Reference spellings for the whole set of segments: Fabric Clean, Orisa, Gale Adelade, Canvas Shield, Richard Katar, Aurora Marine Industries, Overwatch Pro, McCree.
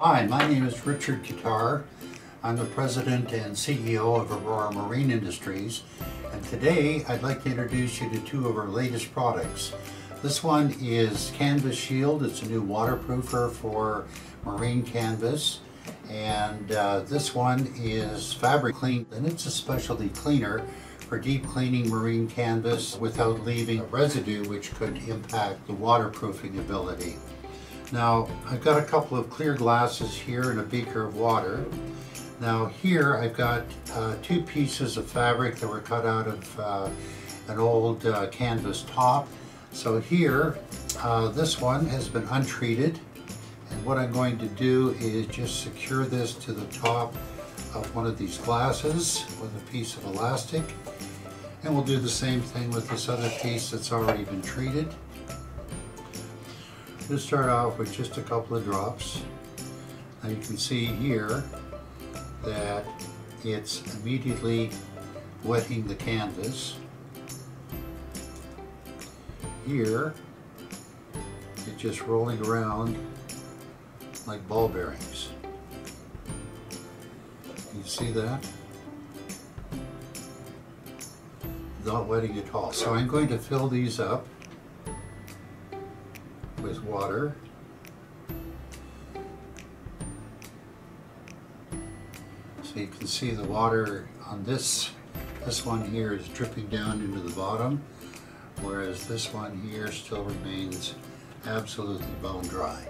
Hi, my name is Richard Katar. I'm the President and CEO of Aurora Marine Industries, and today I'd like to introduce you to two of our latest products. This one is Canvas Shield. It's a new waterproofer for marine canvas, and this one is Fabric Clean, and it's a specialty cleaner for deep cleaning marine canvas without leaving residue which could impact the waterproofing ability. Now, I've got a couple of clear glasses here and a beaker of water. Now here I've got two pieces of fabric that were cut out of an old canvas top. So here, this one has been untreated, and what I'm going to do is just secure this to the top of one of these glasses with a piece of elastic, and we'll do the same thing with this other piece that's already been treated. Just start off with just a couple of drops. Now you can see here that it's immediately wetting the canvas. Here it's just rolling around like ball bearings. You see that? Not wetting at all. So I'm going to fill these up with water. So you can see the water on this one here is dripping down into the bottom, whereas this one here still remains absolutely bone dry.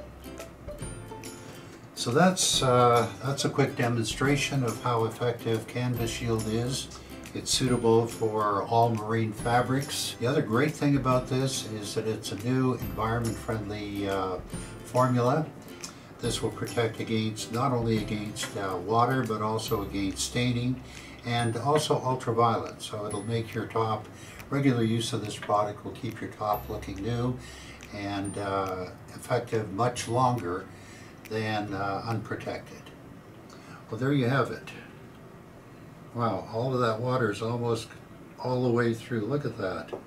So that's a quick demonstration of how effective Canvas Shield is. It's suitable for all marine fabrics. The other great thing about this is that it's a new environment-friendly formula. This will protect against, not only against water, but also against staining and also ultraviolet. So it'll make your top, regular use of this product will keep your top looking new and effective much longer than unprotected. Well, there you have it. Wow, all of that water is almost all the way through. Look at that. Can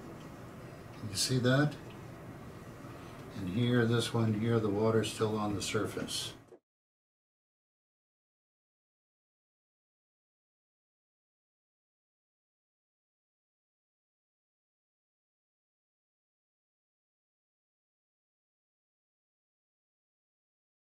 you see that? And here, this one here, the water's still on the surface.